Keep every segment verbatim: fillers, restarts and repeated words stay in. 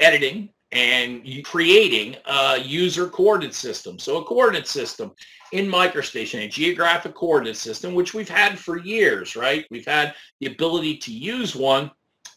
Editing and creating a user coordinate system. So a coordinate system in MicroStation, a geographic coordinate system, which we've had for years, right? We've had the ability to use one,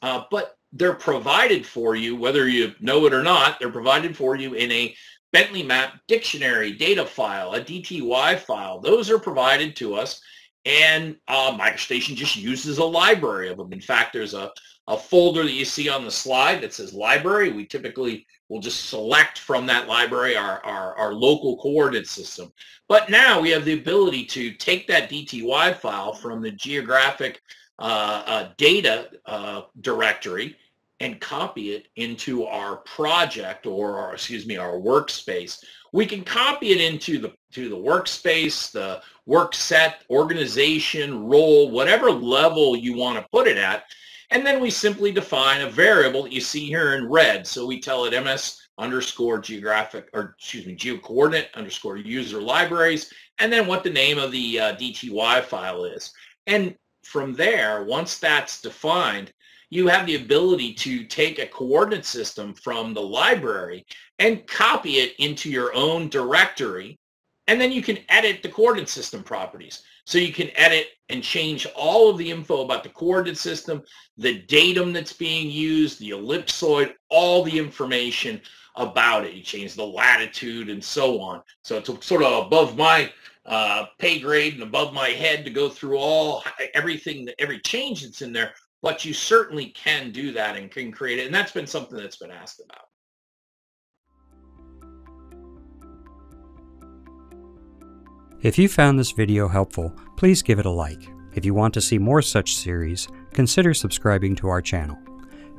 uh, but they're provided for you, whether you know it or not, they're provided for you in a Bentley Map dictionary data file, a D T Y file. Those are provided to us, and uh, MicroStation just uses a library of them. In fact, there's a A folder that you see on the slide that says library. We typically will just select from that library our, our, our local coordinate system. But now we have the ability to take that D T Y file from the geographic uh, uh, data uh, directory and copy it into our project or our, excuse me, our workspace. We can copy it into the, to the workspace, the work set, organization, role, whatever level you want to put it at. And then we simply define a variable that you see here in red. So we tell it ms underscore geographic, or excuse me, geocoordinate underscore user libraries, and then what the name of the uh, D T Y file is. And from there, once that's defined, you have the ability to take a coordinate system from the library and copy it into your own directory. And then you can edit the coordinate system properties. So you can edit and change all of the info about the coordinate system, the datum that's being used, the ellipsoid, all the information about it. You change the latitude and so on. So it's sort of above my uh, pay grade and above my head to go through all everything, every change that's in there, but you certainly can do that and can create it. And that's been something that's been asked about. If you found this video helpful, please give it a like. If you want to see more such series, consider subscribing to our channel.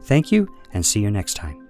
Thank you, and see you next time.